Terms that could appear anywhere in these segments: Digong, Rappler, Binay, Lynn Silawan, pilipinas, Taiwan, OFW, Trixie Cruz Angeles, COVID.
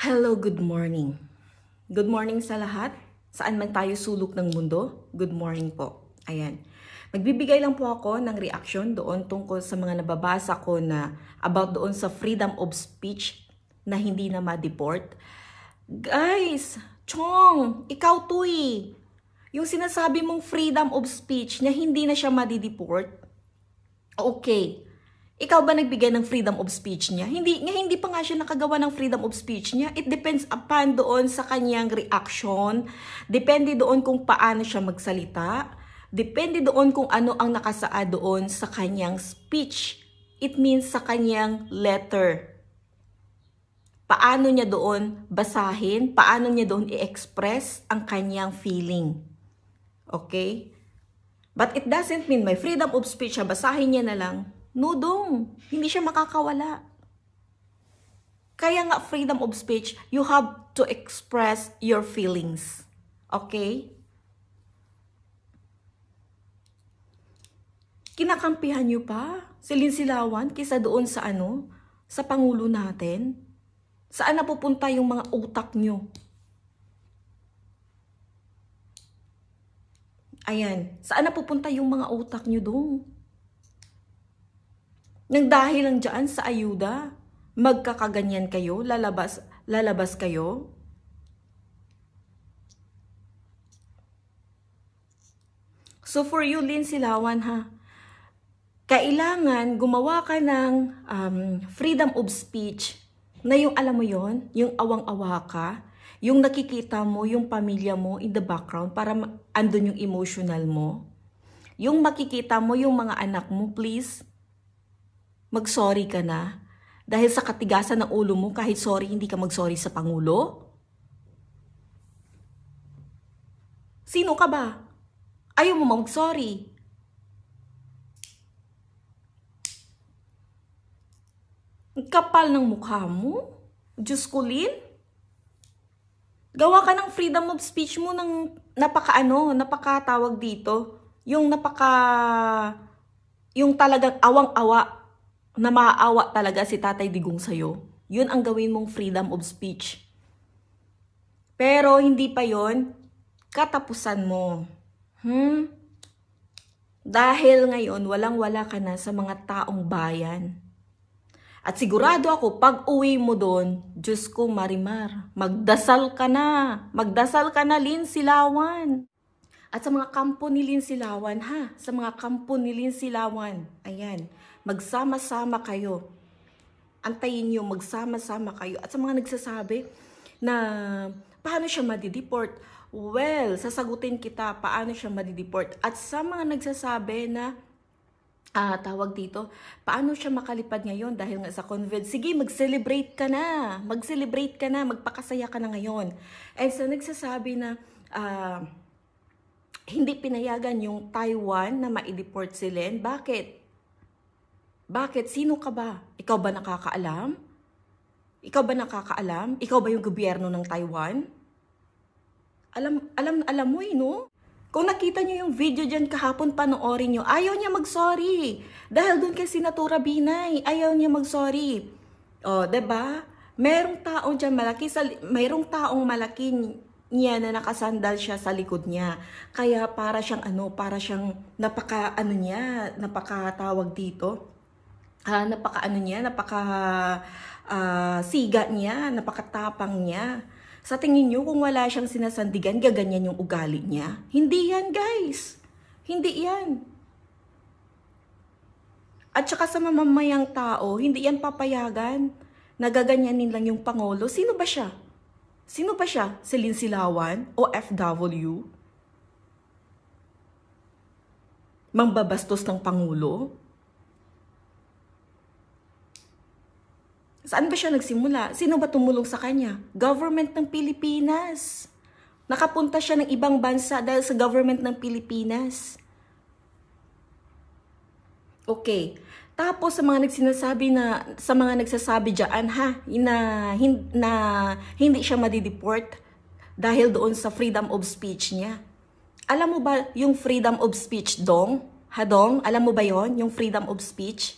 Hello, good morning. Good morning sa lahat. Saan man tayo sulok ng mundo, good morning po. Ayan. Magbibigay lang po ako ng reaction doon tungkol sa mga nababasa ko na about doon sa freedom of speech na hindi na ma-deport. Guys, Chong, ikaw to eh. Yung sinasabi mong freedom of speech na hindi na siya ma-deport, okay. Ikaw ba nagbigay ng freedom of speech niya? Hindi pa nga siya nakagawa ng freedom of speech niya. It depends upon doon sa kanyang reaction. Depende doon kung paano siya magsalita. Depende doon kung ano ang nakasaad doon sa kanyang speech. It means sa kanyang letter. Paano niya doon basahin? Paano niya doon i-express ang kanyang feeling? Okay? But it doesn't mean may freedom of speech siya. Basahin niya na lang. Nudong, hindi siya makakawala. Kaya nga freedom of speech, you have to express your feelings. Okay? Kinakampihan niyo pa si Lynn Silawan kaysa doon sa ano, sa pangulo natin. Saan napupunta yung mga utak niyo? Ayan, saan napupunta yung mga utak niyo doon? Nang dahil lang dyan sa ayuda, magkakaganyan kayo, lalabas kayo. So for you, Lynn Silawan, ha, kailangan gumawa ka ng freedom of speech na yung alam mo yon, yung awang-awa ka, yung nakikita mo, yung pamilya mo in the background para andun yung emotional mo. Yung makikita mo, yung mga anak mo, please, mag-sorry ka na dahil sa katigasan ng ulo mo kahit sorry hindi ka mag-sorry sa Pangulo? Sino ka ba? Ayaw mo mag-sorry. Ang kapal ng mukha mo? Diyos ko, Lynn. Gawa ka ng freedom of speech mo ng napakatawag dito. Yung talagang awang-awa na maaawa talaga si Tatay Digong sa'yo, yun ang gawin mong freedom of speech. Pero hindi pa yun katapusan mo. Dahil ngayon, walang-wala ka na sa mga taong bayan. At sigurado ako, pag uwi mo doon, Diyos ko Marimar, magdasal ka na Lynn Silawan. At sa mga kampo ni Lynn Silawan, ha? Sa mga kampo ni Lynn Silawan, ayan, magsama-sama kayo. Antayin nyo, magsama-sama kayo. At sa mga nagsasabi na paano siya madideport? Well, sasagutin kita paano siya madideport. At sa mga nagsasabi na, tawag dito, paano siya makalipad ngayon dahil nga sa COVID? Sige, mag-celebrate ka na. Mag-celebrate ka na, magpakasaya ka na ngayon. And sa nagsasabi na, hindi pinayagan yung Taiwan na ma-deport si Lynn. Bakit? Bakit? Sino ka ba? Ikaw ba nakakaalam? Ikaw ba nakakaalam? Ikaw ba yung gobyerno ng Taiwan? Alam mo eh, no? Kung nakita nyo yung video dyan kahapon, panoorin nyo. Ayaw niya mag-sorry. Dahil dun kay Senatora Binay, ayaw niya mag-sorry. O, diba? Mayroong taong malaki niya na nakasandal siya sa likod niya. Kaya para siyang napaka siga niya, napakatapang niya. Sa tingin niyo kung wala siyang sinasandigan, gaganyan yung ugali niya? Hindi yan, guys. Hindi yan. At saka sa mamamayang tao, hindi yan papayagan. Nagaganyanin lang yung Pangulo. Sino ba siya? Sino pa siya? Si Lynn Silawan o FW? Mambabastos ng Pangulo? Saan ba siya nagsimula? Sino ba tumulong sa kanya? Government ng Pilipinas. Nakapunta siya ng ibang bansa dahil sa government ng Pilipinas. Okay. Tapos sa mga nagsasabi diyan, ha, na hindi siya madideport dahil doon sa freedom of speech niya. Alam mo ba yung freedom of speech, Dong? Ha, Dong? Alam mo ba yon, yung freedom of speech?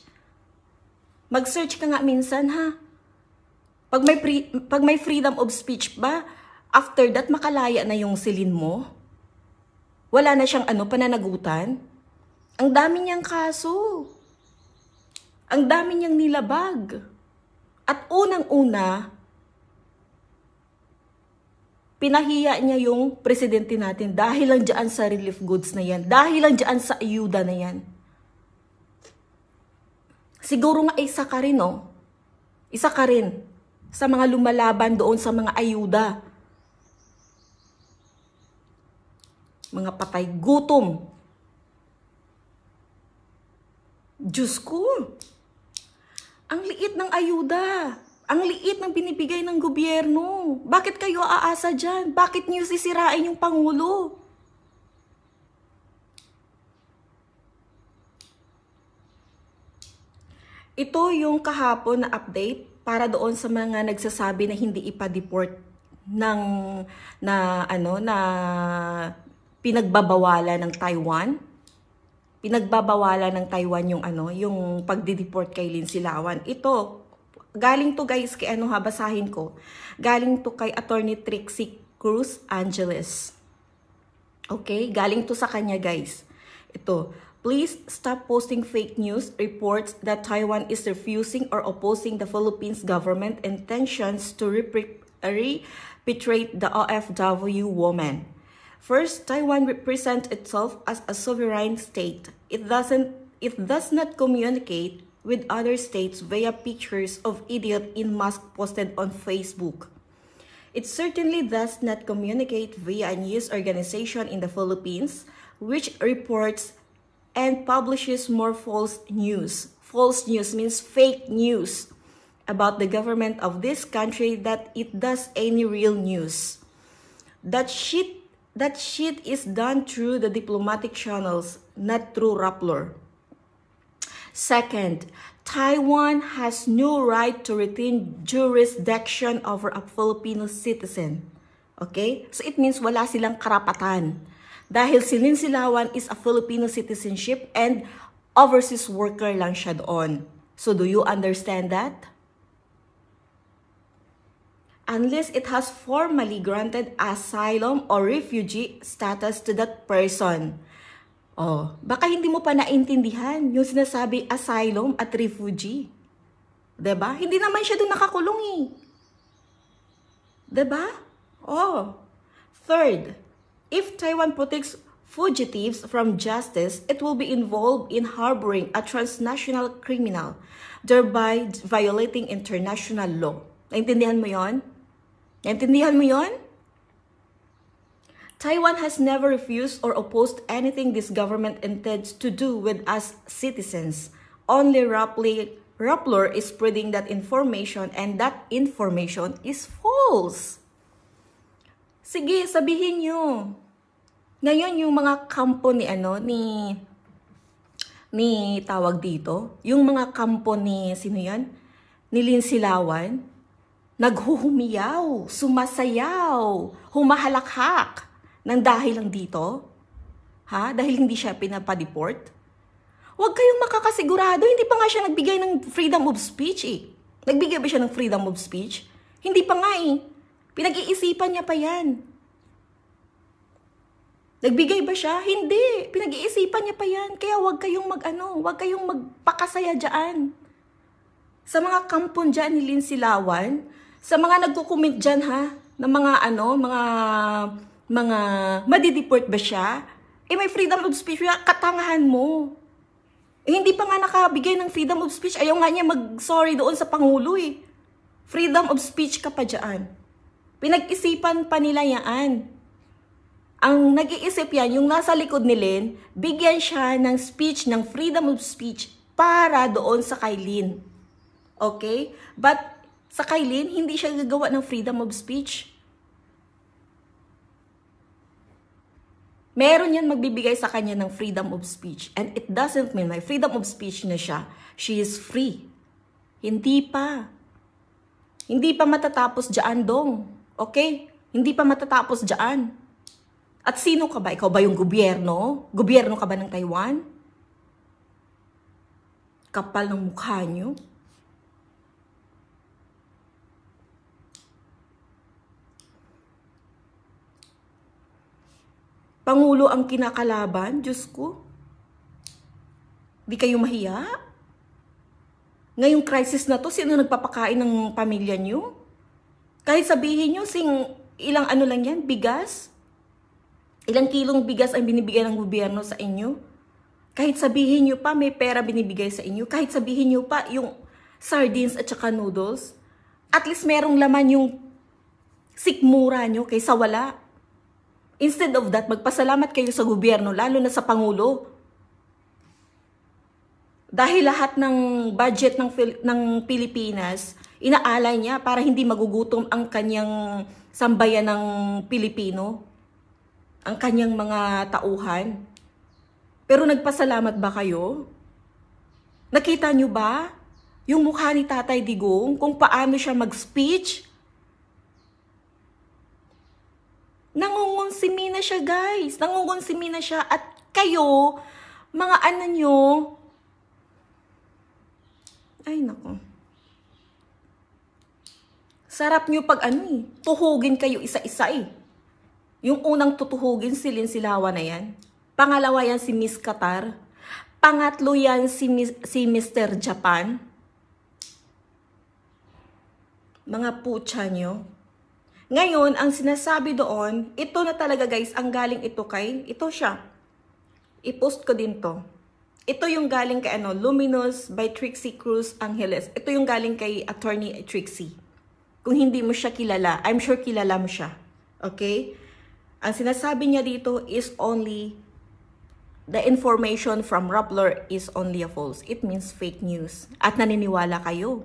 Mag-search ka nga minsan, ha. Pag may freedom of speech ba, after that, makalaya na yung silin mo? Wala na siyang pananagutan? Ang dami niyang kaso. Ang dami niyang nilabag. At unang-una, pinahiya niya yung presidente natin dahil lang dyan sa relief goods na yan. Dahil lang dyan sa ayuda na yan. Siguro nga isa ka rin, no? Isa ka rin sa mga lumalaban doon sa mga ayuda. Mga patay gutom. Diyos ko! Ang liit ng ayuda. Ang liit ng binibigay ng gobyerno. Bakit kayo aasa dyan? Bakit niyo sisirain yung Pangulo? Ito yung kahapon na update para doon sa mga nagsasabi na hindi ipa-deport na pinagbabawalan ng Taiwan. Pinagbabawalan ng Taiwan yung yung pagdi-deport kay Lynn Silawan. Ito galing to guys kay basahin ko. Galing to kay Attorney Trixie Cruz Angeles. Okay, galing to sa kanya guys. Ito, please stop posting fake news reports that Taiwan is refusing or opposing the Philippines government and intentions to repatriate the OFW woman. First, Taiwan represents itself as a sovereign state. It does not communicate with other states via pictures of idiot in mask posted on Facebook. It certainly does not communicate via a news organization in the Philippines, which reports and publishes more false news. False news means fake news about the government of this country that it does any real news. That shit is done through the diplomatic channels, not through Rappler. Second, Taiwan has no right to retain jurisdiction over a Filipino citizen. Okay? So it means wala silang karapatan. Dahil si Lynn Silawan is a Filipino citizenship and overseas worker lang siya doon. So do you understand that? Unless it has formally granted asylum or refugee status to that person. Oh, baka hindi mo pa naintindihan yung sinasabi asylum at refugee. 'Di ba? Hindi naman siya doon nakakulong eh. 'Di ba? Oh. Third, if Taiwan protects fugitives from justice, it will be involved in harboring a transnational criminal, thereby violating international law. Naintindihan mo yon? Naintindihan mo yon? Taiwan has never refused or opposed anything this government intends to do with us citizens. Only Rappler is spreading that information and that information is false. Sige, sabihin nyo. Ngayon yung mga kampo ni tawag dito, yung mga kampo ni sino yan? Ni Lynn Silawan, naghuhumiyaw, sumasayaw, humahalakhak nang dahil lang dito? Ha? Dahil hindi siya pinapa-deport? Huwag kayong makakasigurado, hindi pa nga siya nagbigay ng freedom of speech eh. Nagbigay ba siya ng freedom of speech? Hindi pa nga eh. Pinag-iisipan niya pa yan. Nagbigay ba siya? Hindi. Pinag-iisipan niya pa yan. Kaya huwag kayong huwag kayong magpakasaya dyan. Sa mga kampon dyan ni Lynn Silawan, sa mga nagko-comment dyan ha, ng mga madideport ba siya? Eh may freedom of speech, katangahan mo. Eh, hindi pa nga nakabigay ng freedom of speech, ayaw nga niya mag-sorry doon sa Pangulo eh. Freedom of speech ka pa dyan. Pinag-isipan pa nila yan. Ang nag-iisip yan, yung nasa likod ni Lynn, bigyan siya ng speech, ng freedom of speech para doon sa kay Lynn. Okay? But sa kay Lynn, hindi siya gagawa ng freedom of speech. Meron yan magbibigay sa kanya ng freedom of speech. And it doesn't mean may freedom of speech na siya. She is free. Hindi pa. Hindi pa matatapos dyan, dong. Okay? Hindi pa matatapos dyan. At sino ka ba? Ikaw ba yung gobyerno? Gobyerno ka ba ng Taiwan? Kapal ng mukha niyo. Pangulo ang kinakalaban, Diyos ko. Di kayo mahiya? Ngayong crisis na to, sino nagpapakain ng pamilya nyo? Kahit sabihin nyo, ilang ano lang yan, bigas? Ilang kilong bigas ang binibigay ng gobyerno sa inyo? Kahit sabihin nyo pa, may pera binibigay sa inyo? Kahit sabihin nyo pa, yung sardines at saka noodles? At least merong laman yung sikmura nyo kaysa wala. Instead of that, magpasalamat kayo sa gobyerno, lalo na sa Pangulo. Dahil lahat ng budget ng Pilipinas, inaalay niya para hindi magugutom ang kanyang sambayan ng Pilipino, ang kanyang mga tauhan. Pero nagpasalamat ba kayo? Nakita niyo ba yung mukha ni Tatay Digong kung paano siya mag-speech? Nangungunsimi na siya, guys. Nangungunsimi na siya. At kayo, mga ano nyo, ay, nako. Sarap nyo pag ano eh. Tuhugin kayo isa-isa eh. Yung unang tutuhugin si Lynn Silawan na yan. Pangalawa yan si Miss Qatar. Pangatlo yan si Mr. Japan. Mga putya nyo. Ngayon, ang sinasabi doon, ito na talaga guys, ang galing ito kay, ito siya. I-post ko din to. Ito yung galing kay ano, Luminous by Trixie Cruz Angeles. Ito yung galing kay Attorney Trixie. Kung hindi mo siya kilala, I'm sure kilala mo siya. Okay? Ang sinasabi niya dito is only, the information from Rappler is only a false. It means fake news. At naniniwala kayo.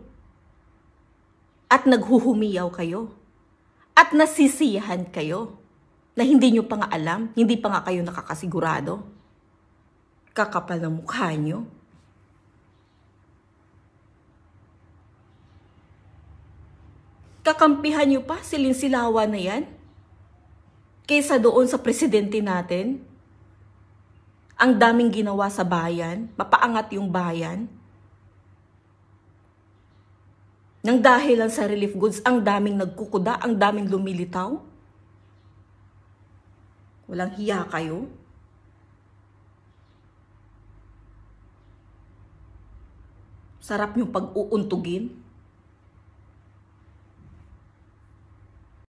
At naghuhumiyaw kayo. At nasisiyahan kayo. Na hindi nyo pa nga alam, hindi pa nga kayo nakakasigurado. Kakapal ng mukha nyo. Kakampihan nyo pa si Lynn Silawan na yan? Kaysa doon sa presidente natin? Ang daming ginawa sa bayan, mapaangat yung bayan. Nang dahil lang sa relief goods, ang daming nagkukuda, ang daming lumilitaw. Walang hiya kayo. Sarap yung pag-uuntugin.